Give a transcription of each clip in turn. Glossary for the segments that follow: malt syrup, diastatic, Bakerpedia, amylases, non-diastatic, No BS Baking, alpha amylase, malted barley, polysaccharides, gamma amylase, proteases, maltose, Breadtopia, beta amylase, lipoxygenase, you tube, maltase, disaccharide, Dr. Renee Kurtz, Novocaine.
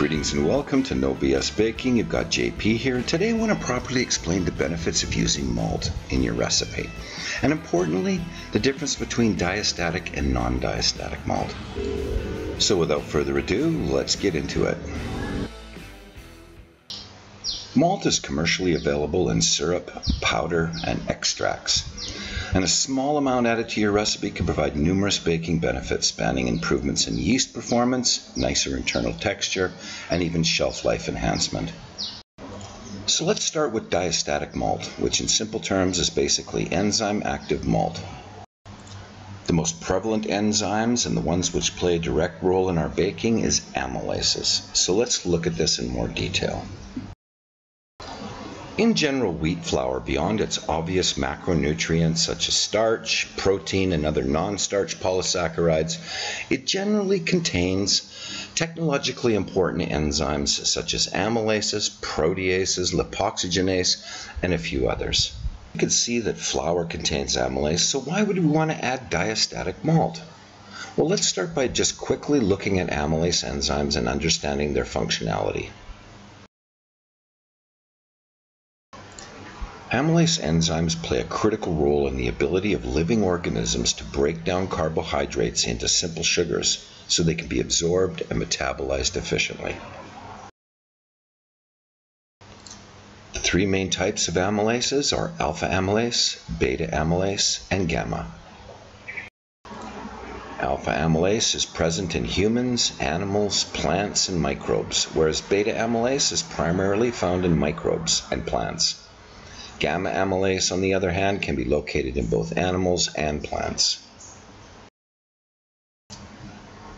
Greetings and welcome to No BS Baking. You've got JP here, and today I want to properly explain the benefits of using malt in your recipe, and importantly, the difference between diastatic and non-diastatic malt. So without further ado, let's get into it. Malt is commercially available in syrup, powder, and extracts, and a small amount added to your recipe can provide numerous baking benefits spanning improvements in yeast performance, nicer internal texture, and even shelf life enhancement. So let's start with diastatic malt, which in simple terms is basically enzyme-active malt. The most prevalent enzymes and the ones which play a direct role in our baking is amylases. So let's look at this in more detail. In general wheat flour, beyond its obvious macronutrients such as starch, protein, and other non-starch polysaccharides, it generally contains technologically important enzymes such as amylases, proteases, lipoxygenase, and a few others. You can see that flour contains amylase, so why would we want to add diastatic malt? Well, let's start by just quickly looking at amylase enzymes and understanding their functionality. Amylase enzymes play a critical role in the ability of living organisms to break down carbohydrates into simple sugars so they can be absorbed and metabolized efficiently. The three main types of amylases are alpha amylase, beta amylase, and gamma. Alpha amylase is present in humans, animals, plants, and microbes, whereas beta amylase is primarily found in microbes and plants. Gamma amylase, on the other hand, can be located in both animals and plants.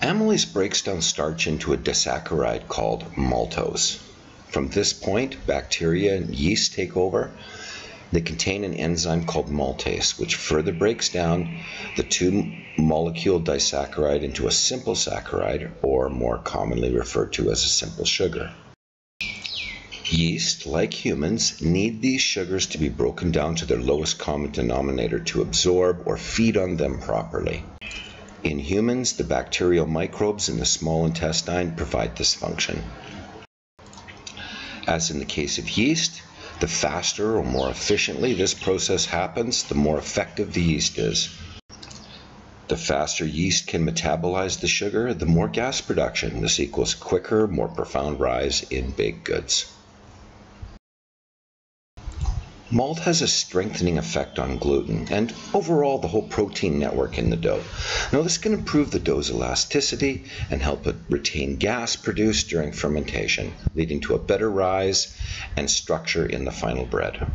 Amylase breaks down starch into a disaccharide called maltose. From this point, bacteria and yeast take over. They contain an enzyme called maltase, which further breaks down the two-molecule disaccharide into a simple saccharide, or more commonly referred to as a simple sugar. Yeast, like humans, need these sugars to be broken down to their lowest common denominator to absorb or feed on them properly. In humans, the bacterial microbes in the small intestine provide this function. As in the case of yeast, the faster or more efficiently this process happens, the more effective the yeast is. The faster yeast can metabolize the sugar, the more gas production. This equals quicker, more profound rise in baked goods. Malt has a strengthening effect on gluten and overall the whole protein network in the dough. Now, this can improve the dough's elasticity and help it retain gas produced during fermentation, leading to a better rise and structure in the final bread.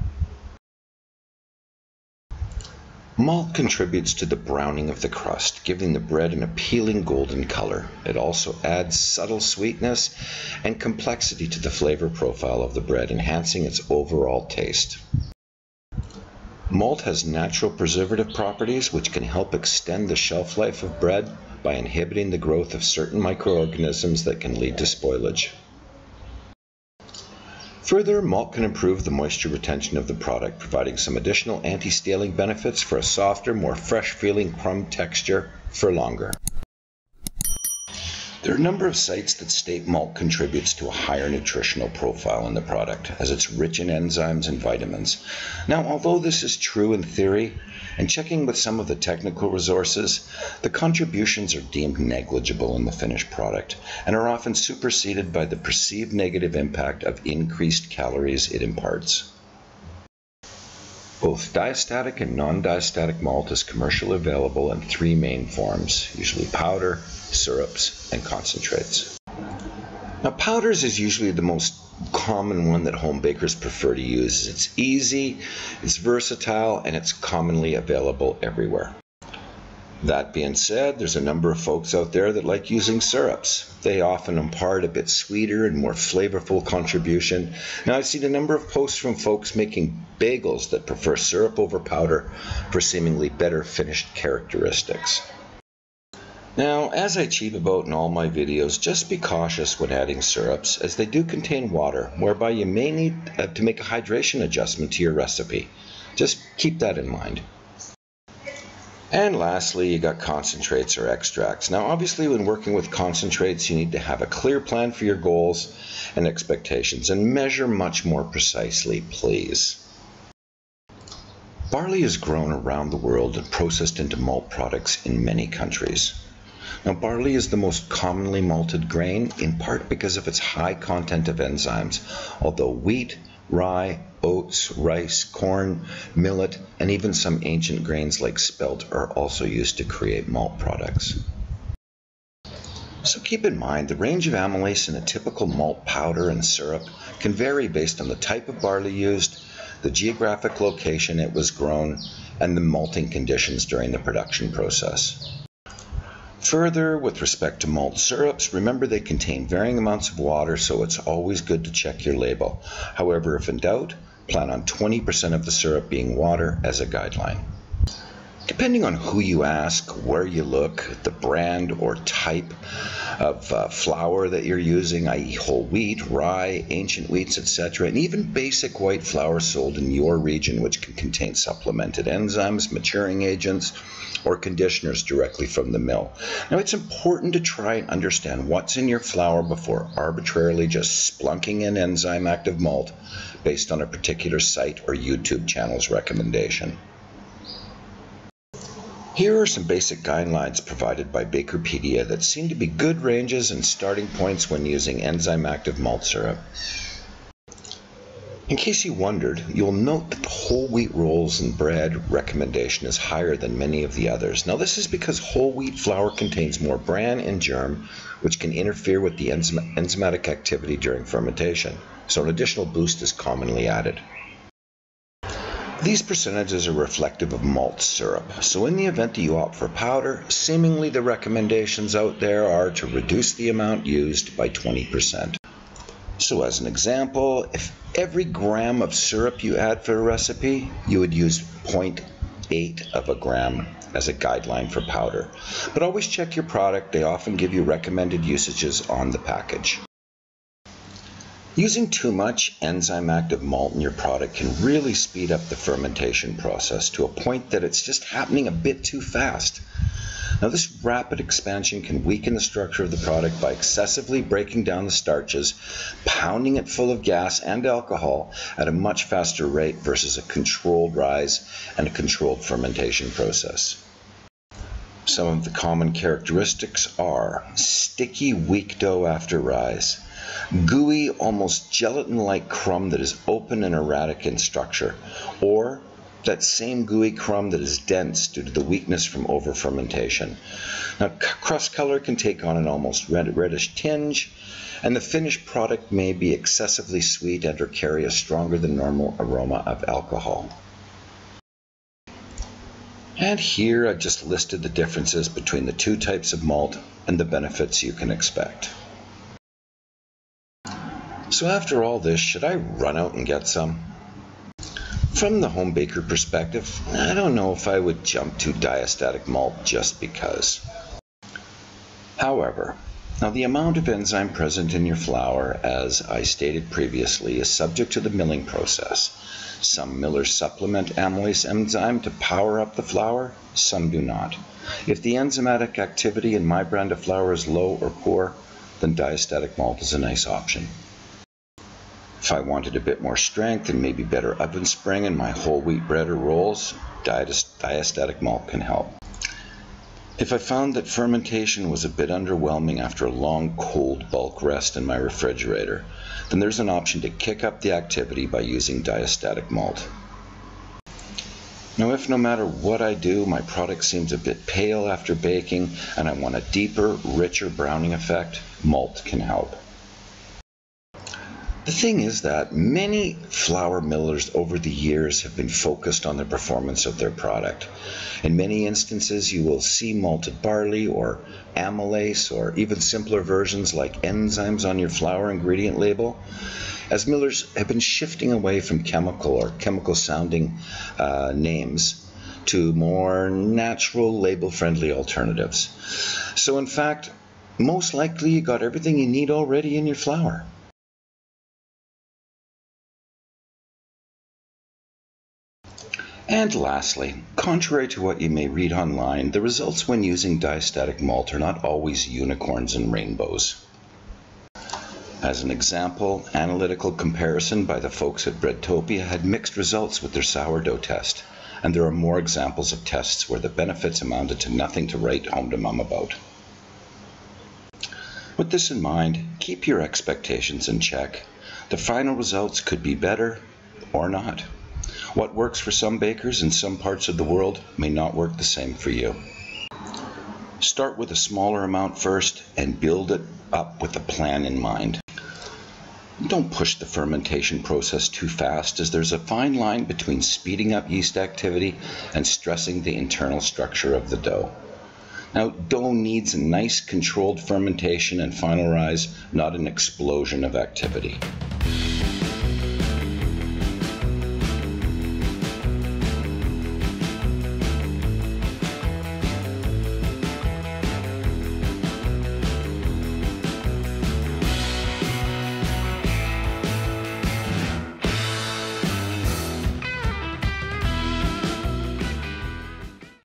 Malt contributes to the browning of the crust, giving the bread an appealing golden color. It also adds subtle sweetness and complexity to the flavor profile of the bread, enhancing its overall taste. Malt has natural preservative properties which can help extend the shelf life of bread by inhibiting the growth of certain microorganisms that can lead to spoilage. Further, malt can improve the moisture retention of the product, providing some additional anti-staling benefits for a softer, more fresh-feeling crumb texture for longer. There are a number of sites that state malt contributes to a higher nutritional profile in the product, as it's rich in enzymes and vitamins. Now, although this is true in theory, and checking with some of the technical resources, the contributions are deemed negligible in the finished product and are often superseded by the perceived negative impact of increased calories it imparts. Both diastatic and non-diastatic malt is commercially available in three main forms, usually powder, syrups, and concentrates. Now, powders is usually the most common one that home bakers prefer to use. It's easy, it's versatile, and it's commonly available everywhere. That being said, there's a number of folks out there that like using syrups. They often impart a bit sweeter and more flavorful contribution. Now, I've seen a number of posts from folks making bagels that prefer syrup over powder for seemingly better finished characteristics. Now, as I cheep about in all my videos, just be cautious when adding syrups, as they do contain water, whereby you may need to make a hydration adjustment to your recipe. Just keep that in mind. And lastly, you got concentrates or extracts. Now, obviously, when working with concentrates, you need to have a clear plan for your goals and expectations and measure much more precisely, please. Barley is grown around the world and processed into malt products in many countries. Now, barley is the most commonly malted grain, in part because of its high content of enzymes, although wheat, rye, oats, rice, corn, millet, and even some ancient grains like spelt are also used to create malt products. So keep in mind, the range of amylase in a typical malt powder and syrup can vary based on the type of barley used, the geographic location it was grown, and the malting conditions during the production process. Further, with respect to malt syrups, remember they contain varying amounts of water, so it's always good to check your label. However, if in doubt, plan on 20% of the syrup being water as a guideline. Depending on who you ask, where you look, the brand or type of flour that you're using, i.e. whole wheat, rye, ancient wheats, etc., and even basic white flour sold in your region, which can contain supplemented enzymes, maturing agents, or conditioners directly from the mill. Now, it's important to try and understand what's in your flour before arbitrarily just splunking in enzyme active malt based on a particular site or YouTube channel's recommendation. Here are some basic guidelines provided by Bakerpedia that seem to be good ranges and starting points when using enzyme-active malt syrup. In case you wondered, you'll note that the whole wheat rolls and bread recommendation is higher than many of the others. Now, this is because whole wheat flour contains more bran and germ, which can interfere with the enzymatic activity during fermentation, so an additional boost is commonly added. These percentages are reflective of malt syrup, so in the event that you opt for powder, seemingly the recommendations out there are to reduce the amount used by 20%. So as an example, if every gram of syrup you add for a recipe, you would use 0.8 of a gram as a guideline for powder. But always check your product, they often give you recommended usages on the package. Using too much enzyme-active malt in your product can really speed up the fermentation process to a point that it's just happening a bit too fast. Now, this rapid expansion can weaken the structure of the product by excessively breaking down the starches, pounding it full of gas and alcohol at a much faster rate versus a controlled rise and a controlled fermentation process. Some of the common characteristics are sticky, weak dough after rise, gooey, almost gelatin-like crumb that is open and erratic in structure, or that same gooey crumb that is dense due to the weakness from over-fermentation. Now, crust color can take on an almost reddish tinge, and the finished product may be excessively sweet and or carry a stronger than normal aroma of alcohol. And here I've just listed the differences between the two types of malt and the benefits you can expect. So after all this, should I run out and get some? From the home baker perspective, I don't know if I would jump to diastatic malt just because. However, now the amount of enzyme present in your flour, as I stated previously, is subject to the milling process. Some millers supplement amylase enzyme to power up the flour, some do not. If the enzymatic activity in my brand of flour is low or poor, then diastatic malt is a nice option. If I wanted a bit more strength and maybe better oven spring in my whole wheat bread or rolls, diastatic malt can help. If I found that fermentation was a bit underwhelming after a long cold bulk rest in my refrigerator, then there's an option to kick up the activity by using diastatic malt. Now, if no matter what I do, my product seems a bit pale after baking and I want a deeper, richer browning effect, malt can help. The thing is that many flour millers over the years have been focused on the performance of their product. In many instances, you will see malted barley or amylase or even simpler versions like enzymes on your flour ingredient label, as millers have been shifting away from chemical or chemical-sounding names to more natural, label-friendly alternatives. So in fact, most likely you got everything you need already in your flour. And lastly, contrary to what you may read online, the results when using diastatic malt are not always unicorns and rainbows. As an example, analytical comparison by the folks at Breadtopia had mixed results with their sourdough test, and there are more examples of tests where the benefits amounted to nothing to write home to mum about. With this in mind, keep your expectations in check. The final results could be better or not. What works for some bakers in some parts of the world may not work the same for you. Start with a smaller amount first and build it up with a plan in mind. Don't push the fermentation process too fast, as there's a fine line between speeding up yeast activity and stressing the internal structure of the dough. Now, dough needs a nice controlled fermentation and final rise, not an explosion of activity.